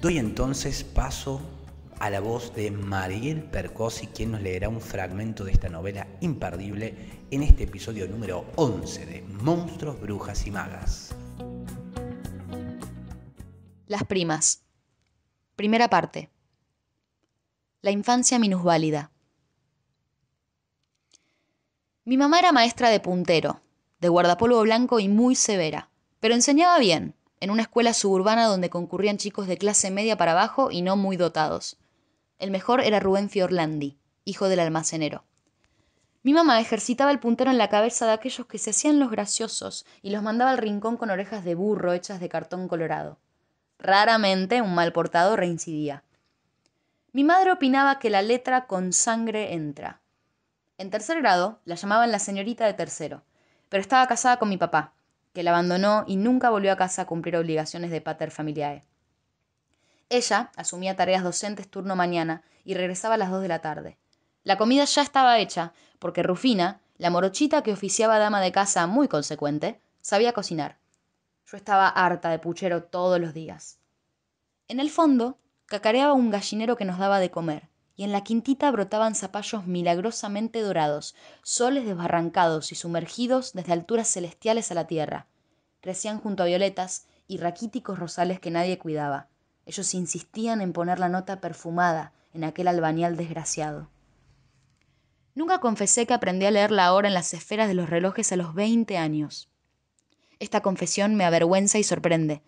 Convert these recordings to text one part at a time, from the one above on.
Doy entonces paso a la voz de Mariel Percossi, quien nos leerá un fragmento de esta novela imperdible en este episodio número 11 de Monstruos, Brujas y Magas. Las primas. Primera parte. La infancia minusválida. Mi mamá era maestra de puntero, de guardapolvo blanco y muy severa, pero enseñaba bien, en una escuela suburbana donde concurrían chicos de clase media para abajo y no muy dotados. El mejor era Rubén Fiorlandi, hijo del almacenero. Mi mamá ejercitaba el puntero en la cabeza de aquellos que se hacían los graciosos y los mandaba al rincón con orejas de burro hechas de cartón colorado. Raramente un mal portado reincidía. Mi madre opinaba que la letra con sangre entra. En tercer grado la llamaban la señorita de tercero, pero estaba casada con mi papá, que la abandonó y nunca volvió a casa a cumplir obligaciones de pater familiae. Ella asumía tareas docentes turno mañana y regresaba a las 2 de la tarde. La comida ya estaba hecha, porque Rufina, la morochita que oficiaba dama de casa muy consecuente, sabía cocinar. Yo estaba harta de puchero todos los días. En el fondo, cacareaba un gallinero que nos daba de comer, y en la quintita brotaban zapallos milagrosamente dorados, soles desbarrancados y sumergidos desde alturas celestiales a la tierra. Crecían junto a violetas y raquíticos rosales que nadie cuidaba. Ellos insistían en poner la nota perfumada en aquel albañal desgraciado. Nunca confesé que aprendí a leer la hora en las esferas de los relojes a los 20 años. Esta confesión me avergüenza y sorprende.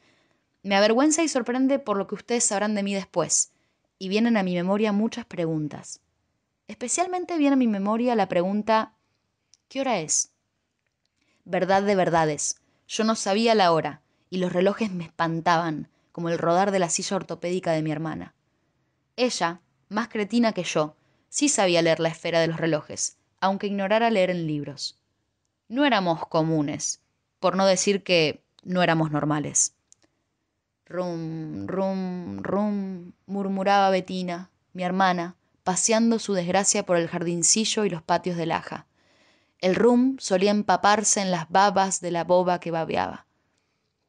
Me avergüenza y sorprende por lo que ustedes sabrán de mí después. Y vienen a mi memoria muchas preguntas. Especialmente viene a mi memoria la pregunta, ¿qué hora es? Verdad de verdades. Yo no sabía la hora, y los relojes me espantaban, como el rodar de la silla ortopédica de mi hermana. Ella, más cretina que yo, sí sabía leer la esfera de los relojes, aunque ignorara leer en libros. No éramos comunes, por no decir que no éramos normales. «Rum, rum, rum», murmuraba Betina, mi hermana, paseando su desgracia por el jardincillo y los patios de Laja. El rum solía empaparse en las babas de la boba que babeaba.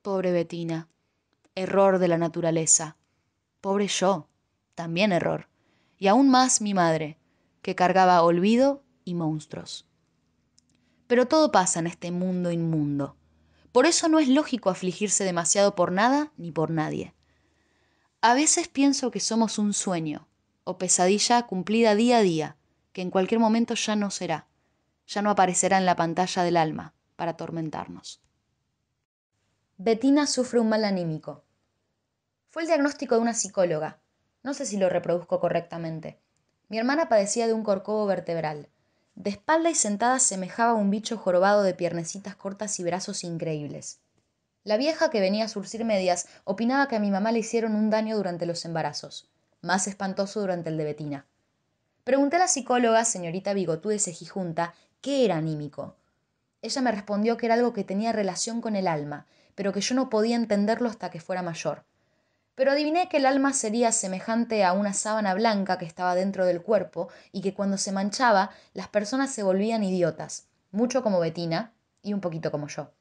Pobre Betina. Error de la naturaleza. Pobre yo. También error. Y aún más mi madre, que cargaba olvido y monstruos. Pero todo pasa en este mundo inmundo. Por eso no es lógico afligirse demasiado por nada ni por nadie. A veces pienso que somos un sueño, o pesadilla cumplida día a día, que en cualquier momento ya no será, ya no aparecerá en la pantalla del alma para atormentarnos. Betina sufre un mal anímico. Fue el diagnóstico de una psicóloga. No sé si lo reproduzco correctamente. Mi hermana padecía de un corcovo vertebral. De espalda y sentada semejaba a un bicho jorobado de piernecitas cortas y brazos increíbles. La vieja que venía a surcir medias opinaba que a mi mamá le hicieron un daño durante los embarazos, más espantoso durante el de Betina. Pregunté a la psicóloga, señorita bigotuda y cejijunta, qué era anímico. Ella me respondió que era algo que tenía relación con el alma, pero que yo no podía entenderlo hasta que fuera mayor. Pero adiviné que el alma sería semejante a una sábana blanca que estaba dentro del cuerpo y que cuando se manchaba, las personas se volvían idiotas, mucho como Betina y un poquito como yo.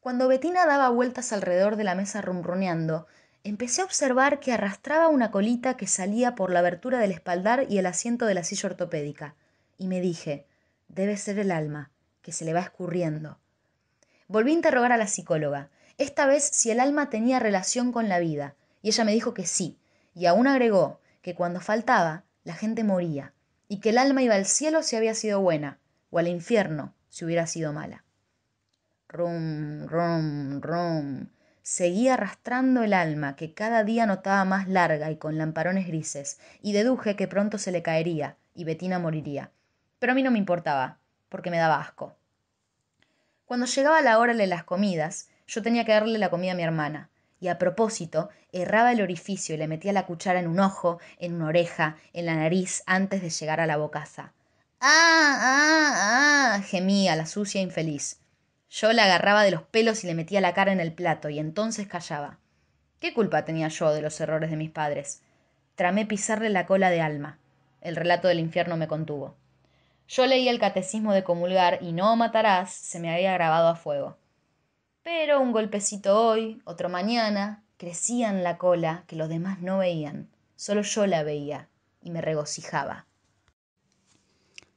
Cuando Betina daba vueltas alrededor de la mesa ronroneando, empecé a observar que arrastraba una colita que salía por la abertura del espaldar y el asiento de la silla ortopédica, y me dije, debe ser el alma, que se le va escurriendo. Volví a interrogar a la psicóloga, esta vez si el alma tenía relación con la vida, y ella me dijo que sí, y aún agregó que cuando faltaba, la gente moría, y que el alma iba al cielo si había sido buena, o al infierno si hubiera sido mala. Rum, rum, rum. Seguía arrastrando el alma, que cada día notaba más larga y con lamparones grises, y deduje que pronto se le caería, y Betina moriría. Pero a mí no me importaba, porque me daba asco. Cuando llegaba la hora de las comidas, yo tenía que darle la comida a mi hermana, y a propósito, erraba el orificio y le metía la cuchara en un ojo, en una oreja, en la nariz, antes de llegar a la bocaza. ¡Ah, ah, ah! Gemía la sucia infeliz. Yo la agarraba de los pelos y le metía la cara en el plato, y entonces callaba. ¿Qué culpa tenía yo de los errores de mis padres? Tramé pisarle la cola de alma. El relato del infierno me contuvo. Yo leía el catecismo de comulgar y no matarás se me había grabado a fuego. Pero un golpecito hoy, otro mañana, Crecían la cola que los demás no veían, solo yo la veía y me regocijaba.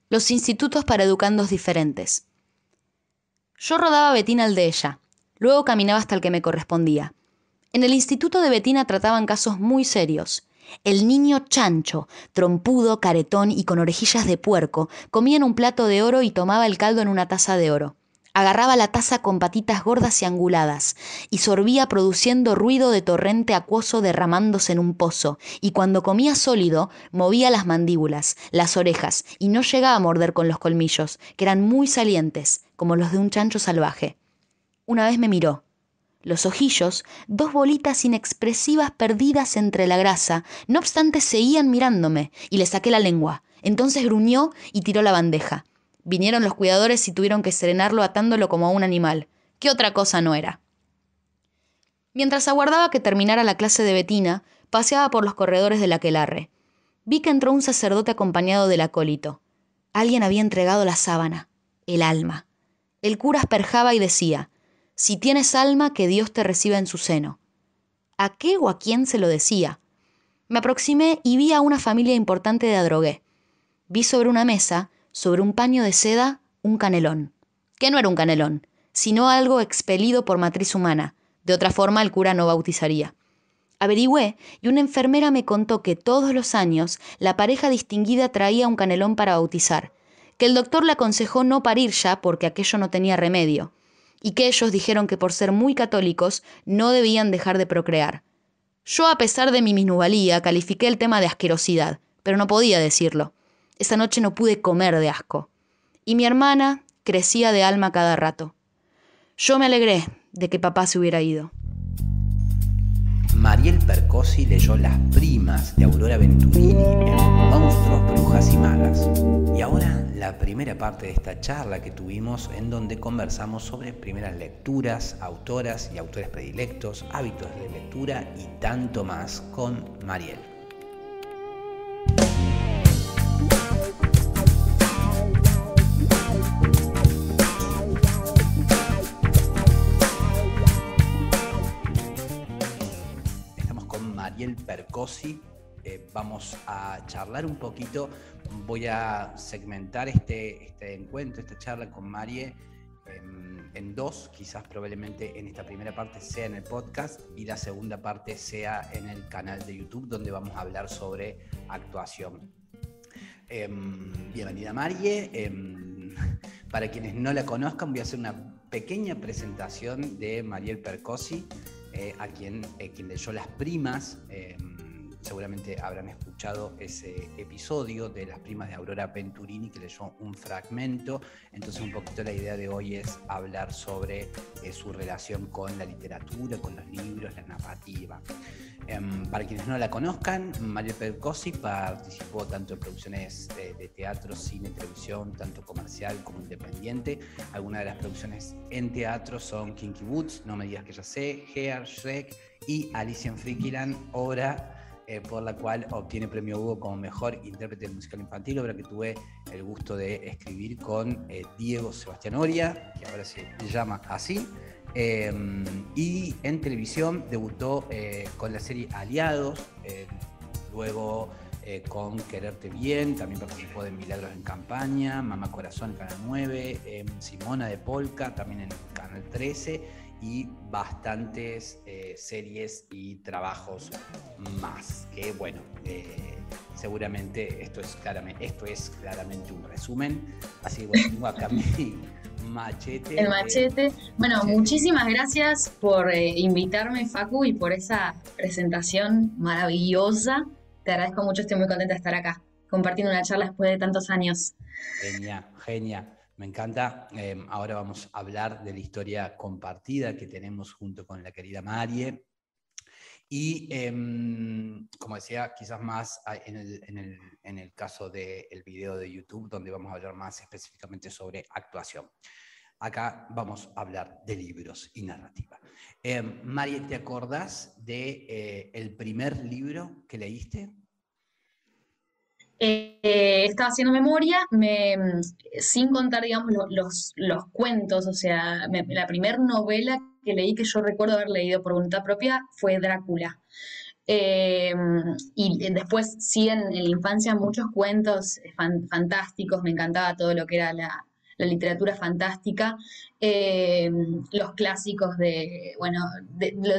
Los institutos para educandos diferentes. Yo rodaba Betina al de ella, luego caminaba hasta el que me correspondía. En el instituto de Betina trataban casos muy serios. El niño chancho, trompudo, caretón y con orejillas de puerco, comía en un plato de oro y tomaba el caldo en una taza de oro. Agarraba la taza con patitas gordas y anguladas, y sorbía produciendo ruido de torrente acuoso derramándose en un pozo, y cuando comía sólido, movía las mandíbulas, las orejas, y no llegaba a morder con los colmillos, que eran muy salientes, como los de un chancho salvaje. Una vez me miró. Los ojillos, dos bolitas inexpresivas perdidas entre la grasa, no obstante seguían mirándome, y le saqué la lengua. Entonces gruñó y tiró la bandeja. Vinieron los cuidadores y tuvieron que serenarlo atándolo como a un animal. ¿Qué otra cosa no era? Mientras aguardaba que terminara la clase de Betina, paseaba por los corredores del aquelarre. Vi que entró un sacerdote acompañado del acólito. Alguien había entregado la sábana, el alma. El cura asperjaba y decía: «Si tienes alma, que Dios te reciba en su seno». ¿A qué o a quién se lo decía? Me aproximé y vi a una familia importante de adrogué. Vi sobre una mesa, sobre un paño de seda, un canelón. Que no era un canelón, sino algo expelido por matriz humana. De otra forma, el cura no bautizaría. Averigüé y una enfermera me contó que todos los años la pareja distinguida traía un canelón para bautizar, que el doctor le aconsejó no parir ya porque aquello no tenía remedio, y que ellos dijeron que por ser muy católicos no debían dejar de procrear. Yo, a pesar de mi minusvalía, califiqué el tema de asquerosidad, pero no podía decirlo. Esa noche no pude comer de asco. Y mi hermana crecía de alma cada rato. Yo me alegré de que papá se hubiera ido. Mariel Percossi leyó Las Primas de Aurora Venturini en Monstruos, Brujas y Magas. Y ahora la primera parte de esta charla que tuvimos, en donde conversamos sobre primeras lecturas, autoras y autores predilectos, hábitos de lectura y tanto más con Mariel. Mariel Percossi, vamos a charlar un poquito. Voy a segmentar este encuentro, esta charla con Mariel en dos, quizás probablemente en esta primera parte sea en el podcast y la segunda parte sea en el canal de YouTube, donde vamos a hablar sobre actuación. Bienvenida Mariel. Para quienes no la conozcan, voy a hacer una pequeña presentación de Mariel Percossi. A quien leyó Las Primas, seguramente habrán escuchado ese episodio de Las Primas de Aurora Venturini, que leyó un fragmento. Entonces un poquito la idea de hoy es hablar sobre su relación con la literatura, con los libros, la narrativa. Para quienes no la conozcan, Mariel Percossi participó tanto en producciones de teatro, cine, televisión, tanto comercial como independiente. Algunas de las producciones en teatro son Kinky Boots, No me digas que ya sé, Hair, Shrek y Alicia en Frickiland, obra por la cual obtiene premio Hugo como mejor intérprete musical infantil, obra que tuve el gusto de escribir con Diego Sebastián Oria, que ahora se llama así. Y en televisión debutó con la serie Aliados, luego con Quererte Bien, también participó de Milagros en Campaña, Mamá Corazón, Canal 9, Simona de Polka, también en Canal 13, y bastantes series y trabajos más. Que bueno, seguramente esto es claramente un resumen, así que bueno, tengo acá mi... machete. El machete. Bueno, machete. Muchísimas gracias por invitarme, Facu, y por esa presentación maravillosa. Te agradezco mucho, estoy muy contenta de estar acá, compartiendo una charla después de tantos años. Genial. Me encanta. Ahora vamos a hablar de la historia compartida que tenemos junto con la querida Mariel. Y, como decía, quizás más en el caso del video de YouTube, donde vamos a hablar más específicamente sobre actuación. Acá vamos a hablar de libros y narrativa. Mariel, ¿te acordás de el primer libro que leíste? Estaba haciendo memoria, sin contar, digamos, los cuentos, o sea, la primera novela que leí, que yo recuerdo haber leído por voluntad propia, fue Drácula. Y después, sí, en la infancia, muchos cuentos fantásticos, me encantaba todo lo que era la literatura fantástica, los clásicos de, bueno,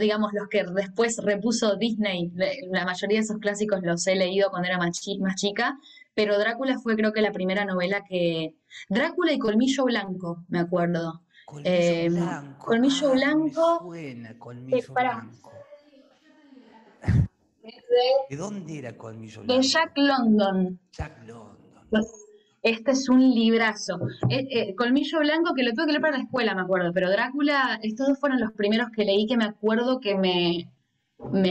digamos, los que después repuso Disney, la mayoría de esos clásicos los he leído cuando era más chica, pero Drácula fue, creo que, la primera novela que... Drácula y Colmillo Blanco, me acuerdo. Colmillo Blanco. ¿De dónde era Colmillo Blanco? De Jack London. Jack London. Este es un librazo. Colmillo Blanco, que lo tuve que leer para la escuela, me acuerdo, pero Drácula, estos dos fueron los primeros que leí, que me acuerdo que me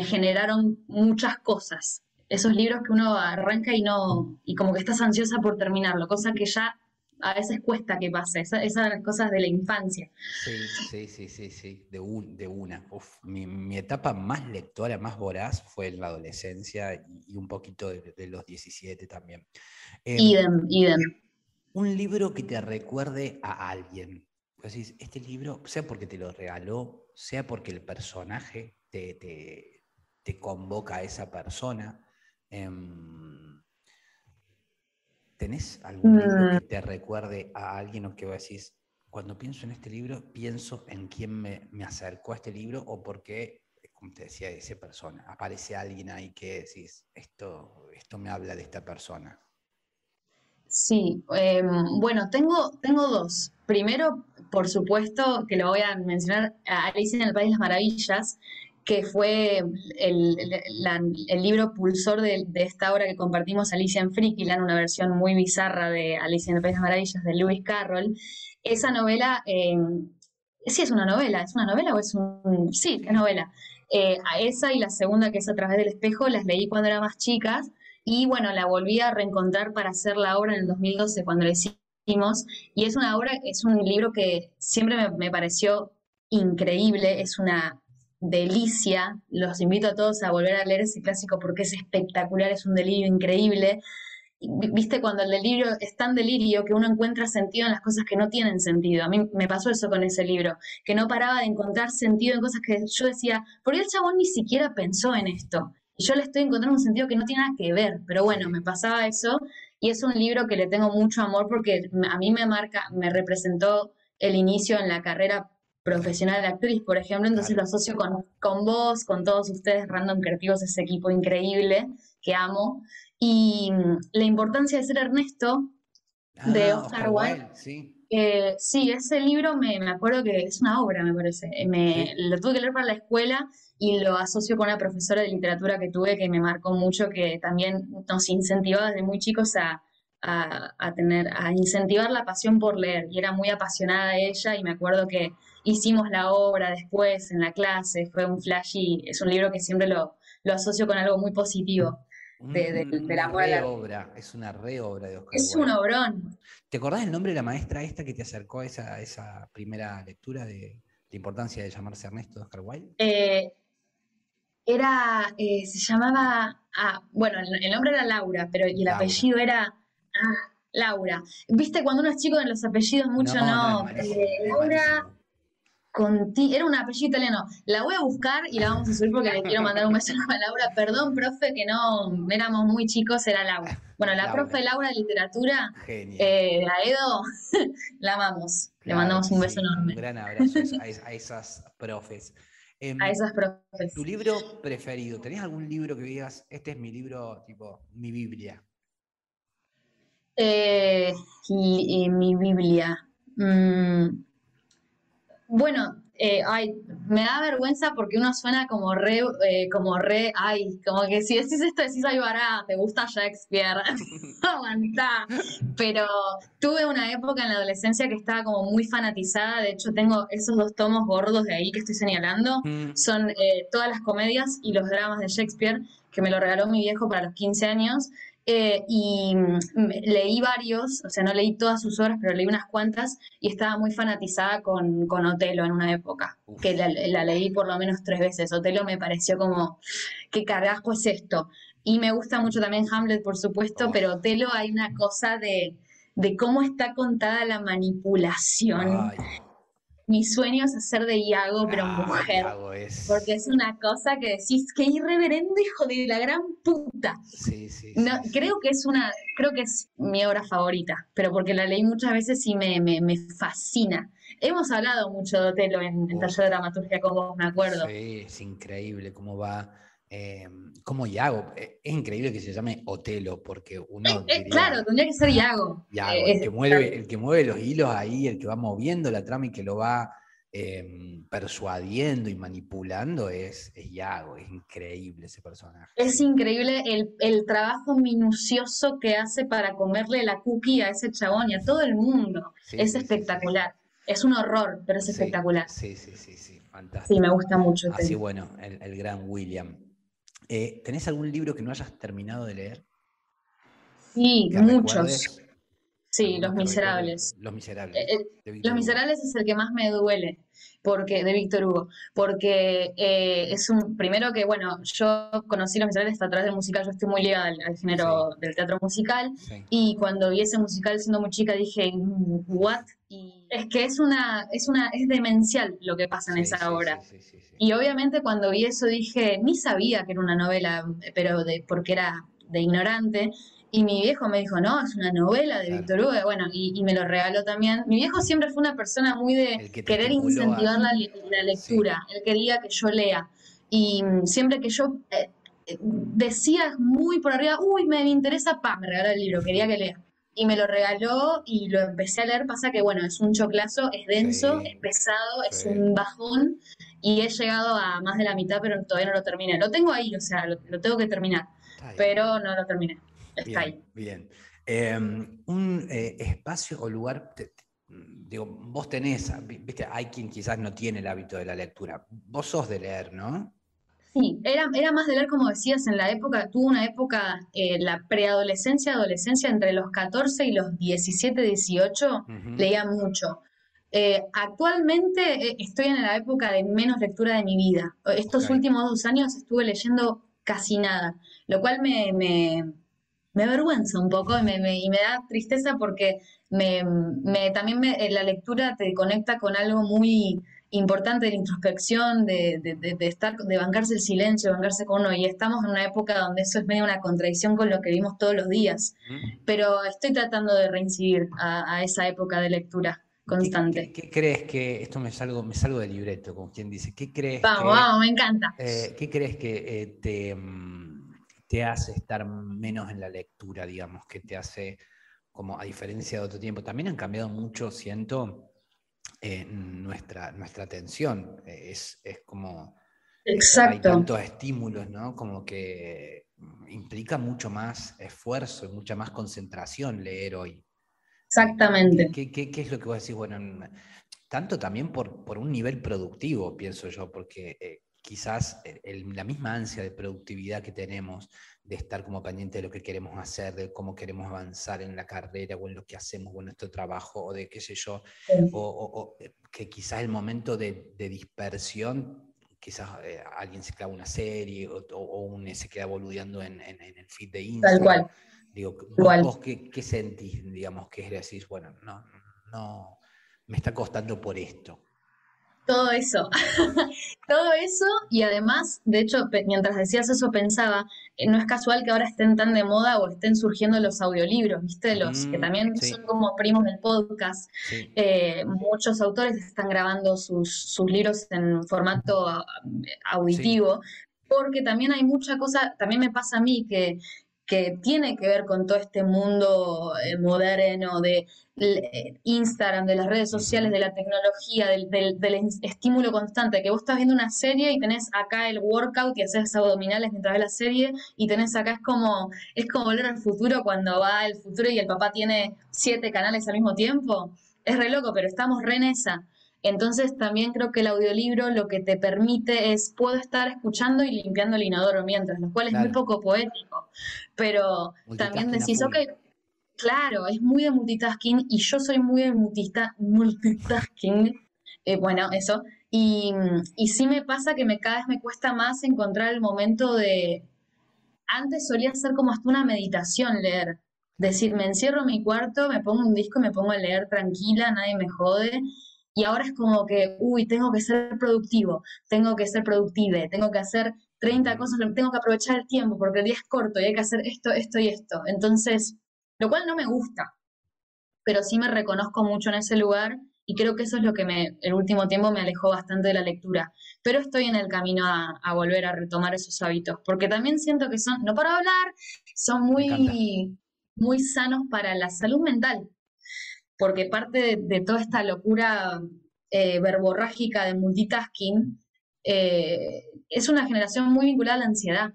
generaron muchas cosas. Esos libros que uno arranca y como que estás ansiosa por terminarlo, cosa que ya a veces cuesta que pase, esas cosas de la infancia. Sí. De una. Uf, mi etapa más lectora, más voraz, fue en la adolescencia y un poquito de los 17 también. Idem. Un libro que te recuerde a alguien. Pues decís, este libro, sea porque te lo regaló, sea porque el personaje te convoca a esa persona. ¿Tenés algún libro que te recuerde a alguien o que vos decís, cuando pienso en este libro, pienso en quién me acercó a este libro o por qué, como te decía, esa persona? Aparece alguien ahí que decís, esto me habla de esta persona. Sí, bueno, tengo dos. Primero, por supuesto, que lo voy a mencionar, a Alicia en el País de las Maravillas, que fue el libro pulsor de esta obra que compartimos, Alicia en Frickiland, una versión muy bizarra de Alicia en el País de las Maravillas, de Lewis Carroll. Esa novela, sí es una novela o es un... Sí, es novela. Esa y la segunda, que es A través del espejo, las leí cuando era más chicas, y bueno, la volví a reencontrar para hacer la obra en el 2012, cuando la hicimos, y es una obra, es un libro que siempre me pareció increíble, es una... delicia, los invito a todos a volver a leer ese clásico porque es espectacular, es un delirio increíble. Viste, cuando el delirio es tan delirio que uno encuentra sentido en las cosas que no tienen sentido. A mí me pasó eso con ese libro, que no paraba de encontrar sentido en cosas que yo decía, ¿por qué el chabón ni siquiera pensó en esto? Y yo le estoy encontrando un sentido que no tiene nada que ver, pero bueno, me pasaba eso, y es un libro que le tengo mucho amor porque a mí me marca, me representó el inicio en la carrera profesional de actriz, por ejemplo, entonces lo asocio con vos, con todos ustedes, Random Creativos, ese equipo increíble que amo, y la importancia de ser Ernesto, de Oscar Wilde, sí. Sí, ese libro me acuerdo que es una obra, me parece, lo tuve que leer para la escuela y lo asocio con una profesora de literatura que tuve que me marcó mucho, que también nos incentivaba desde muy chicos a incentivar la pasión por leer, y era muy apasionada ella, y me acuerdo que hicimos la obra después en la clase, fue un flash, y es un libro que siempre lo asocio con algo muy positivo del amor a la obra. Es una reobra de Oscar Wilde. Un obrón. ¿Te acordás el nombre de la maestra esta que te acercó a esa primera lectura de la importancia de llamarse Ernesto de Oscar Wilde? Se llamaba, bueno, el nombre era Laura, pero y el apellido era... Laura. Viste, cuando uno es chico en los apellidos mucho no. Laura Conti, era un apellido italiano. La voy a buscar y la vamos a subir porque le quiero mandar un beso a Laura. Perdón, profe, que no éramos muy chicos, era Laura. Bueno, la Laura. Profe Laura de literatura, la Edo, la amamos. Claro, le mandamos un beso enorme. Un gran abrazo a esas profes. A esas profes. ¿Tu libro preferido? ¿Tenés algún libro que digas, este es mi libro, tipo, mi Biblia? Mi Biblia. Bueno, me da vergüenza porque uno suena como que si decís esto, decís, ay, bará, te gusta Shakespeare, aguantá. Pero tuve una época en la adolescencia que estaba como muy fanatizada, de hecho tengo esos dos tomos gordos de ahí que estoy señalando, son todas las comedias y los dramas de Shakespeare, que me lo regaló mi viejo para los 15 años, y leí varios, o sea, no leí todas sus obras, pero leí unas cuantas, y estaba muy fanatizada con Otelo en una época, que la leí por lo menos 3 veces. Otelo me pareció como, ¿qué carajo es esto? Y me gusta mucho también Hamlet, por supuesto, pero Otelo hay una cosa de cómo está contada la manipulación. Ay. Mi sueño es hacer de Iago, pero mujer. Iago es... Porque es una cosa que decís, que irreverente hijo de la gran puta. Sí, sí, no, sí, creo sí. que es una, creo que es mi obra favorita, pero porque la leí muchas veces y me fascina. Hemos hablado mucho de Otelo en Taller de Dramaturgia con vos, me acuerdo. Sí, es increíble cómo va. Como Iago, es increíble que se llame Otelo, porque uno diría, claro, tendría que ser Iago. Iago el que mueve los hilos ahí, el que va moviendo la trama y que lo va persuadiendo y manipulando es Iago. Es increíble ese personaje. Es increíble el trabajo minucioso que hace para comerle la cookie a ese chabón y a todo el mundo. Sí, es espectacular. Sí, sí. Es un horror, pero es espectacular. Sí, sí, sí, sí, fantástico. Sí, me gusta mucho. Así bueno, el gran William. ¿Tenés algún libro que no hayas terminado de leer? Sí, muchos. Sí, Los Miserables. Los Miserables. Los Miserables es el que más me duele, porque de Víctor Hugo, porque es un, primero que, bueno, yo conocí Los Miserables a través del musical, yo estoy muy ligada al género del teatro musical, y cuando vi ese musical siendo muy chica dije, ¿what? Y es que es demencial lo que pasa en esa obra. Sí. Y obviamente cuando vi eso dije, ni sabía que era una novela, pero porque era de ignorante. Y mi viejo me dijo, no, es una novela de Víctor Hugo, bueno, y me lo regaló también. Mi viejo siempre fue una persona muy de querer incentivar la lectura, él quería que yo lea. Y siempre que yo decía muy por arriba, uy, me interesa, me regaló el libro, quería que lea. Y me lo regaló y lo empecé a leer, pasa que, bueno, es un choclazo, es denso, es pesado, es un bajón. Y he llegado a más de la mitad, pero todavía no lo terminé. Lo tengo ahí, o sea, lo tengo que terminar, pero no lo terminé. Bien, bien. Un espacio o lugar, digo, vos tenés, viste, hay quien quizás no tiene el hábito de la lectura. Vos sos de leer, ¿no? Sí, era más de leer, como decías, en la época, tuve una época, la preadolescencia, adolescencia, entre los 14 y los 17, 18, leía mucho. Actualmente estoy en la época de menos lectura de mi vida. Estos últimos 2 años estuve leyendo casi nada, lo cual me avergüenza un poco y me da tristeza porque también la lectura te conecta con algo muy importante de la introspección, de bancarse el silencio, de bancarse con uno, y estamos en una época donde eso es medio una contradicción con lo que vivimos todos los días, pero estoy tratando de reincidir a esa época de lectura constante. ¿Qué crees que, esto me salgo del libreto, como quien dice, qué crees vamos, me encanta. ¿Qué crees que te hace estar menos en la lectura, digamos, que te hace, como a diferencia de otro tiempo? También han cambiado mucho, siento, nuestra atención. Es como... Exacto. Hay tantos estímulos, ¿no? Como que implica mucho más esfuerzo y mucha más concentración leer hoy. Exactamente. ¿Qué es lo que vos decís? Bueno, tanto también por un nivel productivo, pienso yo, porque... quizás la misma ansia de productividad que tenemos, de estar como pendiente de lo que queremos hacer, de cómo queremos avanzar en la carrera o en lo que hacemos o en nuestro trabajo o de qué sé yo, o que quizás el momento de dispersión, quizás alguien se clava una serie o se queda boludeando en el feed de Instagram. Tal cual. Digo, ¿vos qué sentís, digamos, que decís, bueno, no, me está costando por esto? Todo eso, todo eso, y además, de hecho, mientras decías eso pensaba, no es casual que ahora estén tan de moda o estén surgiendo los audiolibros, ¿viste? Los que también son como primos del podcast. Sí. Muchos autores están grabando sus libros en formato auditivo, porque también hay mucha cosa, también me pasa a mí que tiene que ver con todo este mundo moderno de Instagram, de las redes sociales, de la tecnología, del estímulo constante, que vos estás viendo una serie y tenés acá el workout y haces abdominales mientras ves la serie, y tenés acá, es como volver al futuro cuando va el futuro y el papá tiene 7 canales al mismo tiempo. Es re loco, pero estamos re en esa. Entonces también creo que el audiolibro lo que te permite es, puedo estar escuchando y limpiando el inodoro mientras, lo cual es muy poco poético, pero también decís, ok, claro, es muy de multitasking y yo soy muy de multitasking, bueno, eso, y sí me pasa que cada vez me cuesta más encontrar el momento de, antes solía hacer como hasta una meditación leer, decir, me encierro en mi cuarto, me pongo un disco y me pongo a leer tranquila, nadie me jode. Y ahora es como que, uy, tengo que ser productivo, tengo que ser productive, tengo que hacer 30 cosas, tengo que aprovechar el tiempo porque el día es corto y hay que hacer esto, esto y esto. Entonces, lo cual no me gusta, pero sí me reconozco mucho en ese lugar y creo que eso es lo que el último tiempo me alejó bastante de la lectura. Pero estoy en el camino a volver a retomar esos hábitos, porque también siento que son, no para hablar, son muy sanos para la salud mental. Porque parte de toda esta locura verborrágica de multitasking es una generación muy vinculada a la ansiedad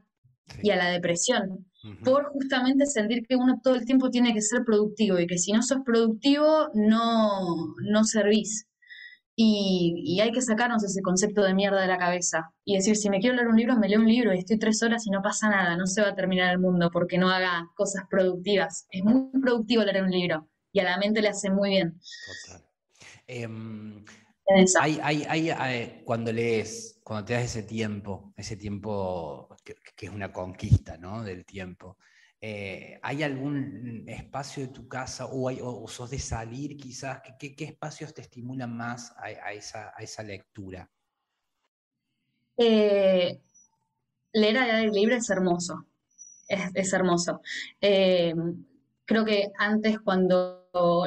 y a la depresión, por justamente sentir que uno todo el tiempo tiene que ser productivo y que si no sos productivo no servís. Y hay que sacarnos ese concepto de mierda de la cabeza y decir, si me quiero leer un libro, me leo un libro y estoy 3 horas y no pasa nada, no se va a terminar el mundo porque no haga cosas productivas. Es muy productivo leer un libro. Y a la mente le hace muy bien. Total. Cuando lees, cuando te das ese tiempo que es una conquista, ¿no? Del tiempo, ¿hay algún espacio de tu casa o sos de salir quizás? ¿Qué espacios te estimulan más a esa lectura? Leer al aire libre es hermoso. Es hermoso. Creo que antes cuando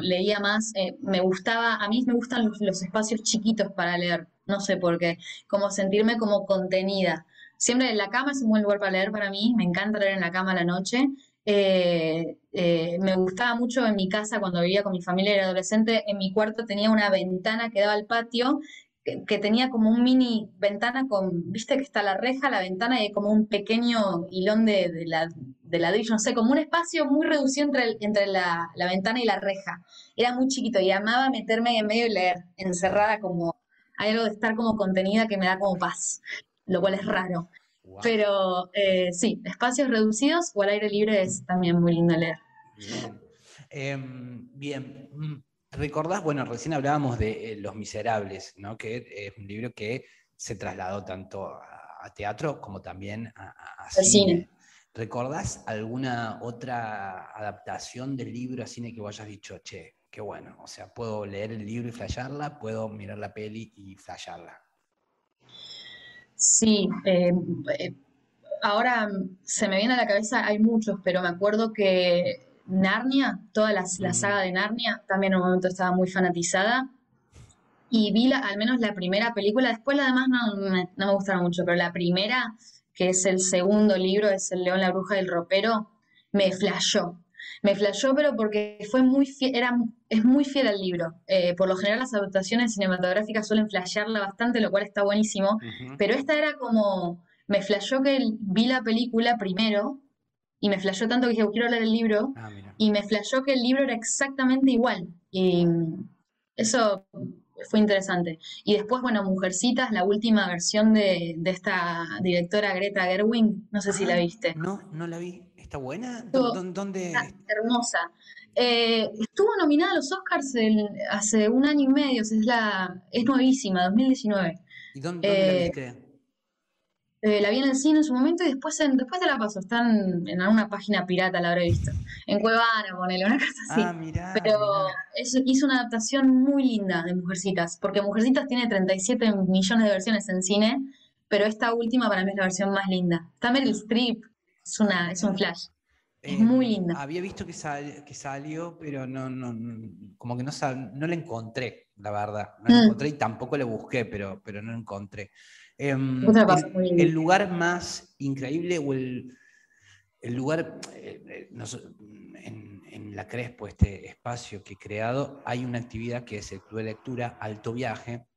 leía más, a mí me gustan los espacios chiquitos para leer, no sé por qué, como sentirme como contenida. Siempre en la cama es un buen lugar para leer para mí, me encanta leer en la cama a la noche. Me gustaba mucho en mi casa cuando vivía con mi familia y era adolescente, en mi cuarto tenía una ventana que daba al patio, que tenía como un mini ventana con, viste que está la reja, la ventana y como un pequeño hilón de ladrillo, no sé, como un espacio muy reducido entre la ventana y la reja. Era muy chiquito y amaba meterme en medio y leer, encerrada como, hay algo de estar como contenida que me da como paz, lo cual es raro. Wow. Pero sí, espacios reducidos o al aire libre es también muy lindo leer. Bien. ¿Recordás? Bueno, recién hablábamos de Los Miserables, ¿no? Que es un libro que se trasladó tanto a teatro como también a cine. ¿Recordás alguna otra adaptación del libro a cine que vos hayas dicho, che, qué bueno, o sea, puedo leer el libro y flashearla, puedo mirar la peli y flashearla? Sí, ahora se me viene a la cabeza, hay muchos, pero me acuerdo que Narnia, toda la saga de Narnia, también en un momento estaba muy fanatizada y vi al menos la primera película, después las demás no me gustaron mucho, pero la primera, que es el segundo libro, es El León, la Bruja y el Ropero, me flashó pero porque fue muy fiel, es muy fiel al libro, por lo general las adaptaciones cinematográficas suelen flashearla bastante, lo cual está buenísimo, pero esta era como, me flashó que vi la película primero. Y me flashó tanto que dije, quiero leer el libro. Y me flashó que el libro era exactamente igual. Y eso fue interesante. Y después, bueno, Mujercitas, la última versión de esta directora Greta Gerwig. No sé si la viste. No la vi. ¿Está buena? ¿Dónde? Está hermosa. Estuvo nominada a los Oscars hace 1 año y medio. O sea, es nuevísima, 2019. ¿Y dónde la viste? La vi en el cine en su momento y después te la paso. Están en alguna página pirata, la habré visto. En Cuevana, ponele, una cosa así. Ah, mirá. Pero hizo una adaptación muy linda de Mujercitas, porque Mujercitas tiene 37 millones de versiones en cine, pero esta última para mí es la versión más linda. Está Meryl Streep, es un flash. Es muy linda. Había visto que salió, pero no como que no la encontré, la verdad. No la encontré y tampoco la busqué, pero no la encontré. El lugar más increíble o el lugar, en La Crespo, este espacio que he creado, hay una actividad que es el Club de Lectura, Alto Viaje.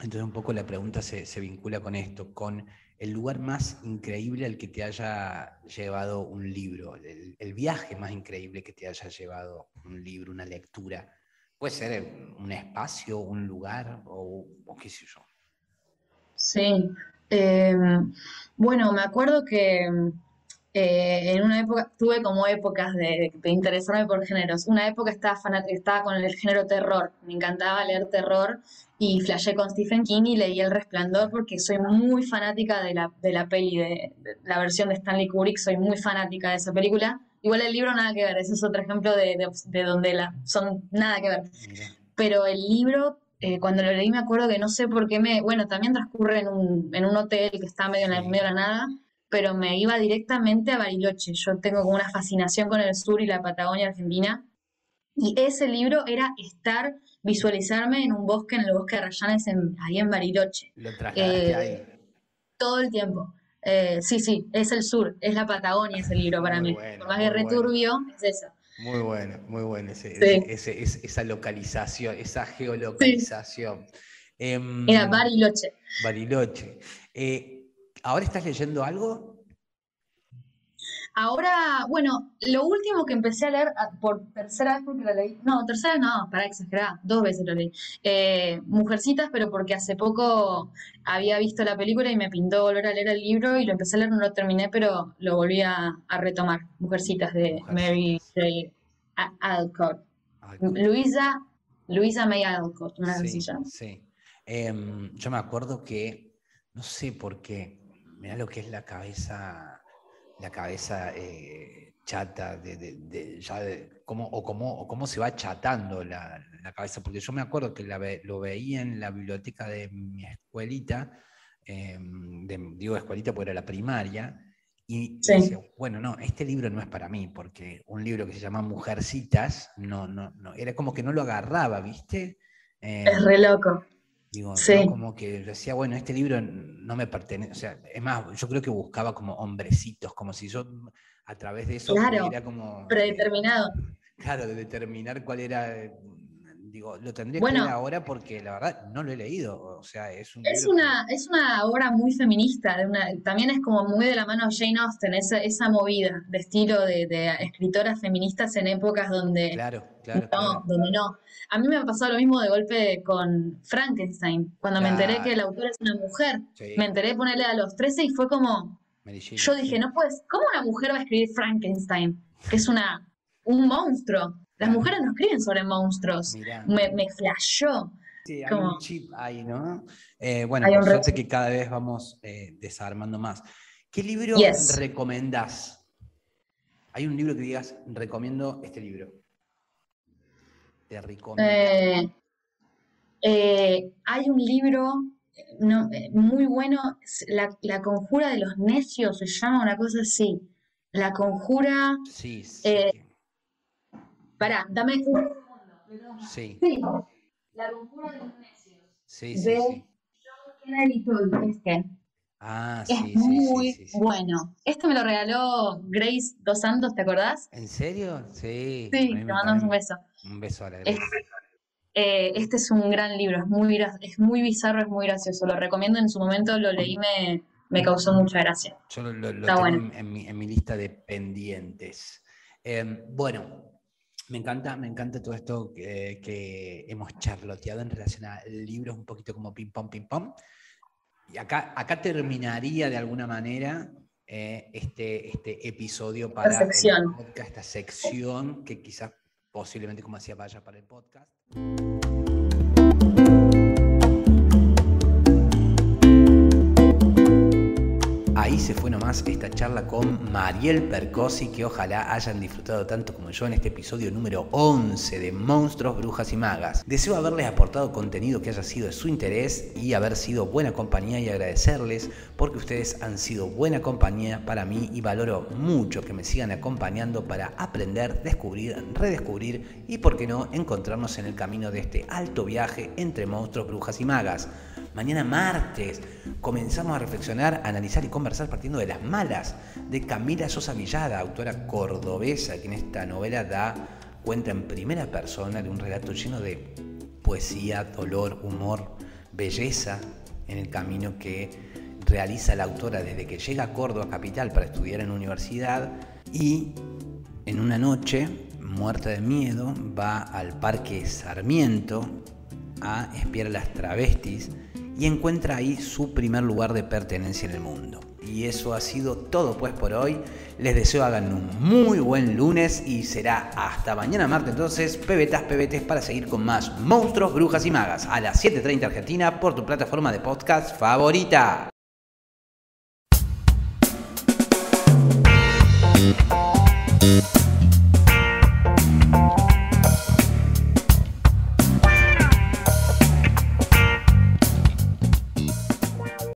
Entonces un poco la pregunta se vincula con esto, con el lugar más increíble al que te haya llevado un libro, el viaje más increíble que te haya llevado un libro, una lectura. Puede ser un espacio, un lugar, o qué sé yo. Sí. Bueno, me acuerdo que en una época, tuve como épocas de interesarme por géneros. Una época estaba con el género terror. Me encantaba leer terror y flasheé con Stephen King y leí El Resplandor porque soy muy fanática de la peli, de la versión de Stanley Kubrick. Soy muy fanática de esa película. Igual el libro nada que ver, ese es otro ejemplo de donde son nada que ver. Pero el libro, cuando lo leí me acuerdo que no sé por qué bueno, también transcurre en un hotel que está medio en medio de la nada, pero me iba directamente a Bariloche. Yo tengo como una fascinación con el sur y la Patagonia Argentina. Y ese libro era visualizarme en un bosque, en el bosque de Rayanes, ahí en Bariloche. Lo trasladaste ahí. Todo el tiempo. Sí, es el sur, es la Patagonia ese libro para mí. Bueno, por más que returbio, bueno. Es eso. Muy bueno esa localización, esa geolocalización. Sí. Era Bariloche. Bariloche. ¿Ahora estás leyendo algo? Ahora, bueno, lo último que empecé a leer por tercera vez porque lo leí. No, tercera no, para exagerar, 2 veces lo leí. Mujercitas, pero porque hace poco había visto la película y me pintó volver a leer el libro y lo empecé a leer, no lo terminé, pero lo volví a retomar. Mujercitas de Meryl Streep, Alcott. Luisa May Alcott, una sencilla. Sí. Yo me acuerdo que, no sé por qué, mirá lo que es la cabeza chata, cómo se va achatando la cabeza, porque yo me acuerdo que lo veía en la biblioteca de mi escuelita, digo escuelita porque era la primaria, y decía, bueno, no, este libro no es para mí, porque un libro que se llama Mujercitas, no era como que no lo agarraba, ¿viste? Es re loco. Digo, ¿no? Como que decía, bueno, este libro no me pertenece, o sea, es más, yo creo que buscaba como hombrecitos, como si yo a través de eso pudiera como... predeterminado. Claro, de determinar cuál era, digo, lo tendría que leer ahora porque la verdad no lo he leído, o sea, es una obra muy feminista, también es como muy de la mano Jane Austen, esa movida de estilo de escritoras feministas en épocas donde... Claro. Donde no. A mí me ha pasado lo mismo de golpe con Frankenstein. Cuando me enteré que la autora es una mujer, me enteré de ponerle a los 13 y fue como... yo dije, no puedes, ¿cómo una mujer va a escribir Frankenstein? Que es un monstruo. Las mujeres no escriben sobre monstruos. Mirá. Me flashó. Sí, hay un chip ahí, ¿no? Bueno, por suerte que cada vez vamos desarmando más. ¿Qué libro recomendás? ¿Hay un libro que digas, recomiendo este libro? Te recomiendo. Hay un libro muy bueno, la Conjura de los Necios, se llama una cosa así. La Conjura... pará, dame un segundo. Sí. La Conjura de los Necios. Sí. John Kennedy Toole, este. Es muy bueno. Este me lo regaló Grace Dos Santos, ¿te acordás? ¿En serio? Sí. Sí, te mandamos un beso. Un beso a la Grace. Este es un gran libro, es muy bizarro, es muy gracioso. Lo recomiendo, en su momento lo leí, me causó mucha gracia. Yo lo tengo bueno. en mi lista de pendientes. Bueno, me encanta todo esto que hemos charloteado en relación a libros, un poquito como ping-pong. Y acá terminaría de alguna manera este episodio para el podcast, esta sección que quizás posiblemente como hacía vaya para el podcast. Ahí se fue nomás esta charla con Mariel Percossi, que ojalá hayan disfrutado tanto como yo en este episodio número 11 de Monstruos, Brujas y Magas. Deseo haberles aportado contenido que haya sido de su interés y haber sido buena compañía, y agradecerles porque ustedes han sido buena compañía para mí y valoro mucho que me sigan acompañando para aprender, descubrir, redescubrir y, por qué no, encontrarnos en el camino de este alto viaje entre monstruos, brujas y magas. Mañana martes comenzamos a reflexionar, a analizar y conversar partiendo de Las Malas, de Camila Sosa Villada, autora cordobesa, quien esta novela cuenta en primera persona de un relato lleno de poesía, dolor, humor, belleza en el camino que realiza la autora desde que llega a Córdoba capital para estudiar en la universidad y en una noche Muerta de Miedo, va al Parque Sarmiento a espiar a las travestis y encuentra ahí su primer lugar de pertenencia en el mundo. Y eso ha sido todo pues por hoy. Les deseo hagan un muy buen lunes y será hasta mañana martes entonces, pebetes para seguir con más Monstruos, Brujas y Magas a las 7:30 Argentina por tu plataforma de podcast favorita.